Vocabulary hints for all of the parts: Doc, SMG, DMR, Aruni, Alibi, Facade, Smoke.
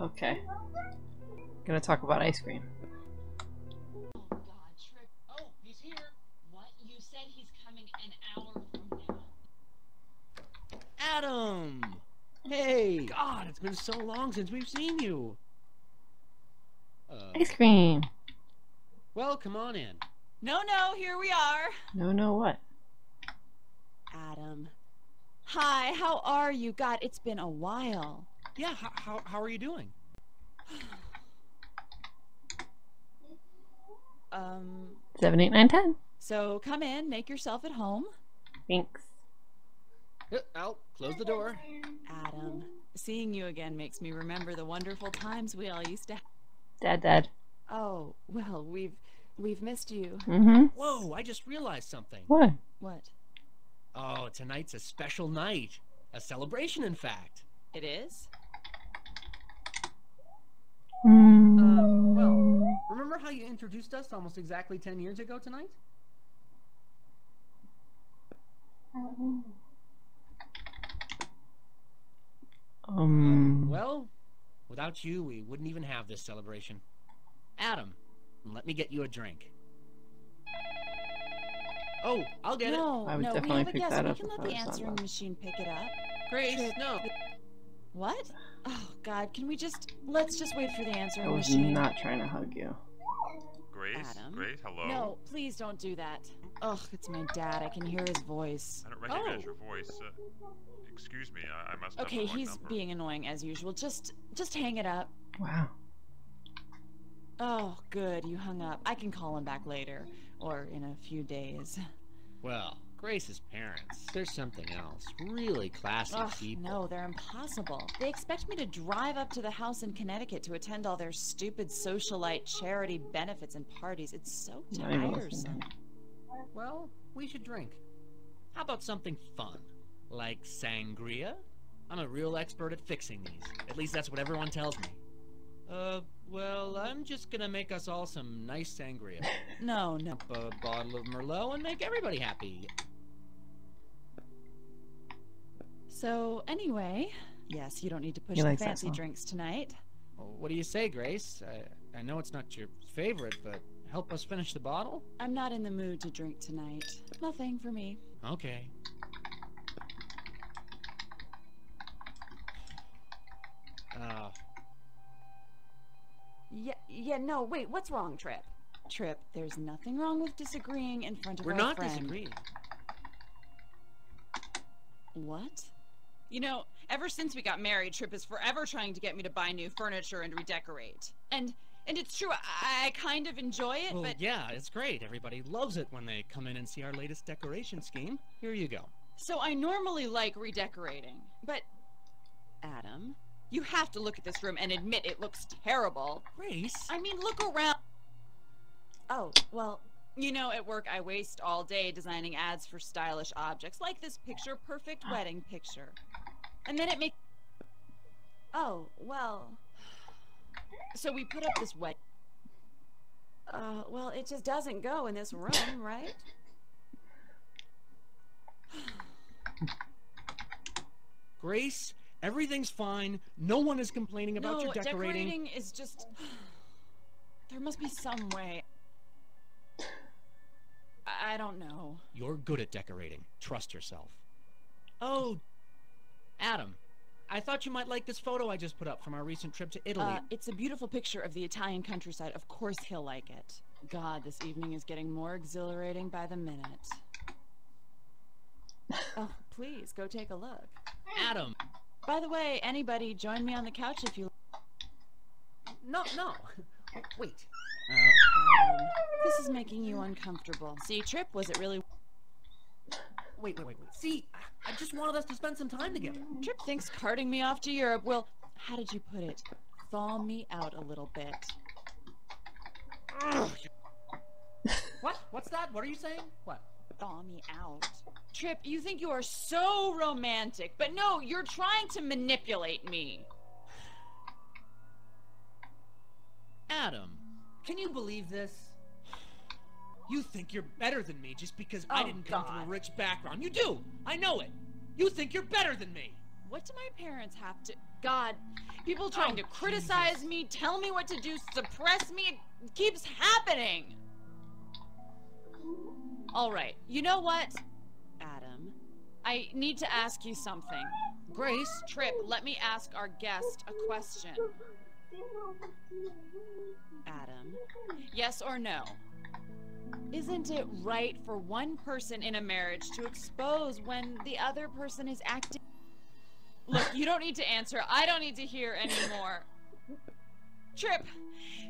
Okay. Gonna talk about ice cream. Oh, he's here. What? You said he's coming an hour from now. Adam! Hey! God, it's been so long since we've seen you. Ice cream. Well, come on in. No, no, here we are. No, no, what? Adam. Hi, how are you? God, it's been a while. Yeah, how are you doing? Seven, eight, nine, 10. So come in, make yourself at home. Thanks. I'll close the door. Adam, seeing you again makes me remember the wonderful times we all used to have. Dad. Oh, well, we've missed you. Mm-hmm. Whoa, I just realized something. What? What? Oh, tonight's a special night. A celebration, in fact. It is? Well, remember how you introduced us almost exactly 10 years ago tonight? Well, without you, we wouldn't even have this celebration. Adam, let me get you a drink. Oh, I'll get it. I would definitely pick that up. We can let the answering machine pick it up. Grace, no. What? Oh, God, can we just... Let's just wait for the answering machine. I was not trying to hug you. Grace? Adam? Grace, hello? No, please don't do that. Ugh, it's my dad. I can hear his voice. I don't recognize your voice. Excuse me, I must have the wrong number. Being annoying as usual. Just hang it up. Wow. Oh, good, you hung up. I can call him back later, or in a few days. Well... Grace's parents, they're something else. Really classy people. No, they're impossible. They expect me to drive up to the house in Connecticut to attend all their stupid socialite charity benefits and parties. It's so tiresome. Well, we should drink. How about something fun? Like sangria? I'm a real expert at fixing these. At least that's what everyone tells me. Well, I'm just gonna make us all some nice sangria. No. A bottle of Merlot and make everybody happy. So, anyway, yes, you don't need to push the fancy drinks tonight. Well, what do you say, Grace? I know it's not your favorite, but help us finish the bottle? I'm not in the mood to drink tonight. Nothing for me. Okay. Yeah, no, wait, what's wrong, Trip? Trip, there's nothing wrong with disagreeing in front of our friend. We're not disagreeing. What? You know, ever since we got married, Trip is forever trying to get me to buy new furniture and redecorate. And it's true, I kind of enjoy it, but... yeah, it's great. Everybody loves it when they come in and see our latest decoration scheme. Here you go. So I normally like redecorating, but... Adam... You have to look at this room and admit it looks terrible. Grace? I mean, look around. Oh, well, you know, at work I waste all day designing ads for stylish objects, like this picture-perfect wedding picture. And then it makes... Oh, well... So we put up this wedding... well, it just doesn't go in this room, right? Grace? Everything's fine. No one is complaining about your decorating. No, decorating is just... There must be some way. I don't know. You're good at decorating. Trust yourself. Oh, Adam, I thought you might like this photo I just put up from our recent trip to Italy. It's a beautiful picture of the Italian countryside. Of course he'll like it. God, this evening is getting more exhilarating by the minute. Oh, please, go take a look. Adam! By the way, anybody, join me on the couch if you like. No. Wait. This is making you uncomfortable. See, Trip, was it really... Wait. See, I just wanted us to spend some time together. Trip thinks carting me off to Europe will... How did you put it? Thaw me out a little bit. What? What's that? What are you saying? What? Thaw me out. Trip, you think you are so romantic, but no, you're trying to manipulate me. Adam, can you believe this? You think you're better than me just because I didn't come from a rich background. You do! I know it! You think you're better than me! What do my parents have to... God, people trying to criticize me, tell me what to do, suppress me, it keeps happening! Alright, you know what, Adam? I need to ask you something. Grace, Tripp, let me ask our guest a question. Adam, yes or no? Isn't it right for one person in a marriage to expose when the other person is acting? Look, you don't need to answer. I don't need to hear anymore. Tripp,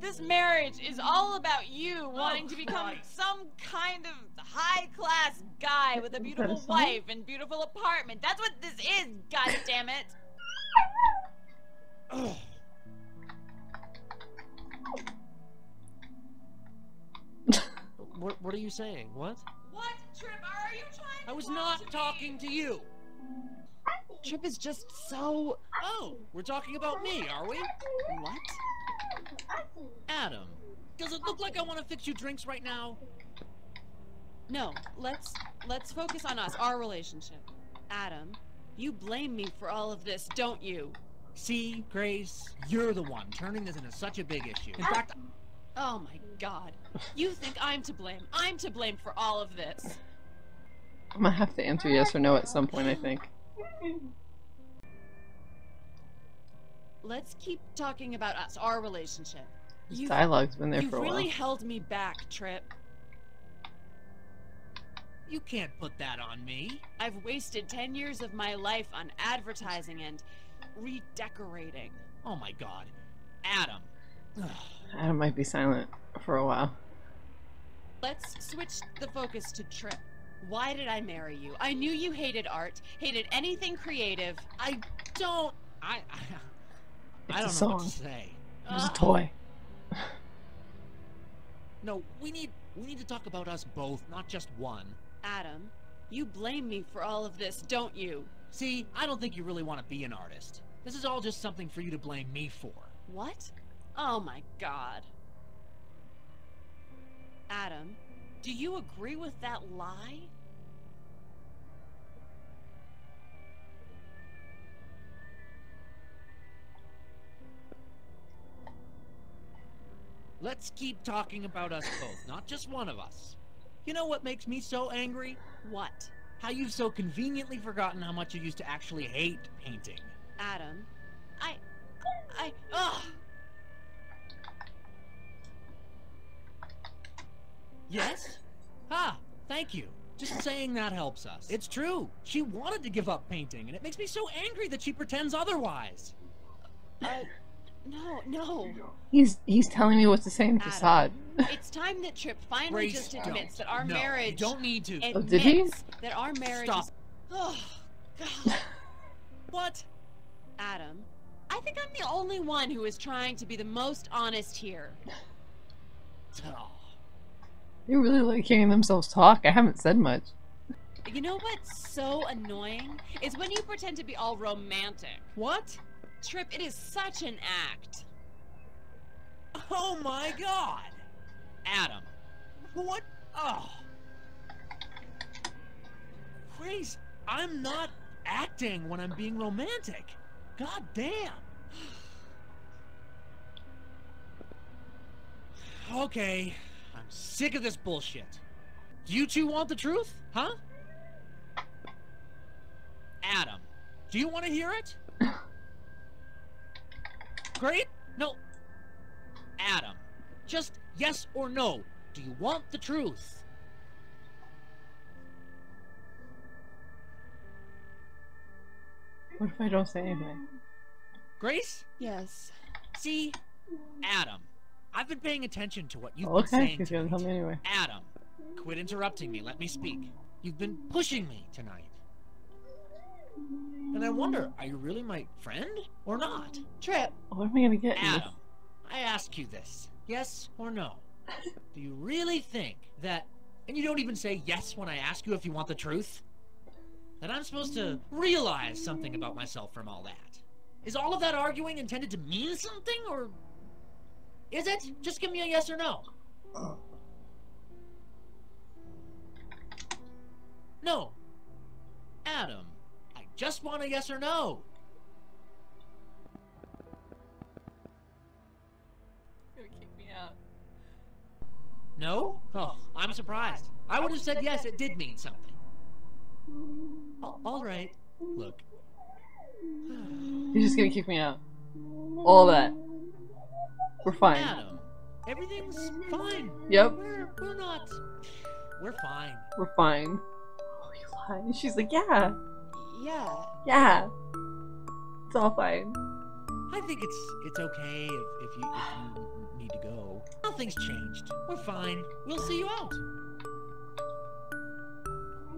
this marriage is all about you wanting to become some kind of high-class guy with a beautiful wife and beautiful apartment. That's what this is, goddammit! Oh. What are you saying? What? What, Tripp? Are you trying to I was not talking to you! Tripp is just so... Oh, we're talking about me, are we? What? Adam, does it look like I want to fix you drinks right now? No, let's focus on us, our relationship. Adam, you blame me for all of this, don't you? See, Grace, you're the one turning this into such a big issue. In fact... Oh my god. You think I'm to blame. I'm to blame for all of this. I'm gonna have to answer yes or no at some point, I think. Let's keep talking about us, our relationship. This dialogue's been there for a while. You really held me back, Tripp. You can't put that on me. I've wasted 10 years of my life on advertising and redecorating. Oh my god. Adam. Adam might be silent for a while. Let's switch the focus to Tripp. Why did I marry you? I knew you hated art, hated anything creative. I don't know what to say. It was a toy. No, we need to talk about us both, not just one. Adam, you blame me for all of this, don't you? See, I don't think you really want to be an artist. This is all just something for you to blame me for. What? Oh my god. Adam, do you agree with that lie? Let's keep talking about us both, not just one of us. You know what makes me so angry? What? How you've so conveniently forgotten how much you used to actually hate painting. Adam, ugh! Yes? Ha! Thank you. Just saying that helps us. It's true. She wanted to give up painting, and it makes me so angry that she pretends otherwise. No. He's telling me what to say in Facade. It's time that Tripp finally just admits that our marriage... You don't need to. Oh, did he? That our marriage... Stop. Oh, God. What? Adam, I think I'm the only one who is trying to be the most honest here. Oh. They really like hearing themselves talk. I haven't said much. You know what's so annoying? Is when you pretend to be all romantic. What? Tripp, it is such an act. Oh my god! Adam. What? Oh. Grace, I'm not acting when I'm being romantic. God damn. Okay. I'm sick of this bullshit. Do you two want the truth, huh? Adam, do you want to hear it? Great? No. Adam, just yes or no. Do you want the truth? What if I don't say anything? Grace? Yes. See? Adam. I've been paying attention to what you've been saying to me. Anyway. Adam, quit interrupting me. Let me speak. You've been pushing me tonight. And I wonder, are you really my friend or not? Tripp. What am I going to get Adam, in this? I ask you this. Yes or no? Do you really think that... And you don't even say yes when I ask you if you want the truth? That I'm supposed to realize something about myself from all that? Is all of that arguing intended to mean something or... Is it? Just give me a yes or no. No. Adam, I just want a yes or no. You're gonna kick me out. No? Oh, I'm surprised. I would have said yes, it did mean something. All right. Look. You're just gonna kick me out. All that. We're fine. Adam, everything's fine. Yep. We're not. We're fine. We're fine. Oh, you lied. And she's like, yeah. Yeah. Yeah. It's all fine. I think it's okay if you need to go. Nothing's changed. We're fine. We'll see you out.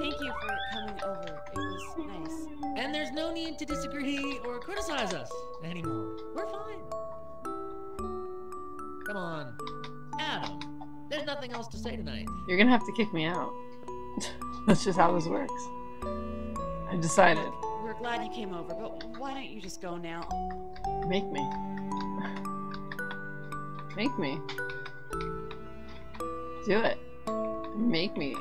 Thank you for coming over. It was nice. And there's no need to disagree or criticize us anymore. We're fine. Come on, Adam. There's nothing else to say tonight. You're gonna have to kick me out. That's just how this works. I've decided. We're glad you came over, but why don't you just go now? Make me. Make me. Do it. Make me.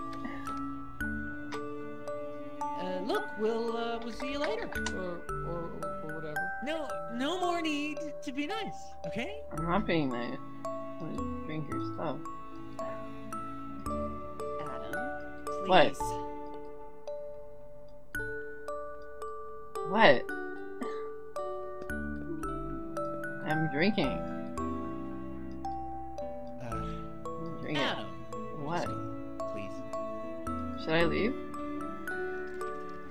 Look, we'll see you later, or whatever. No more need to be nice, okay? I'm not being nice. I'm gonna drink your stuff. Adam, please. What? What? I'm drinking. I'm drinking. Adam, what? Please. Should I leave?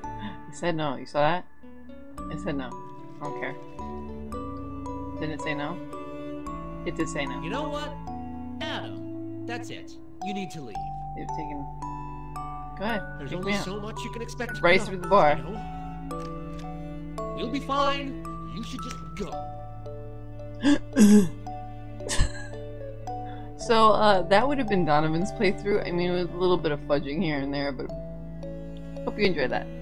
I said no. You saw that? I said no. I don't care. Didn't it say no? It did say no. You know what? Adam, that's it. You need to leave. You've taken... Go ahead. There's only so much you can expect. Race through the bar. You know? We'll be fine. You should just go. So, that would have been Donovan's playthrough. I mean, with a little bit of fudging here and there, but... Hope you enjoyed that.